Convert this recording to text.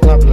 on top of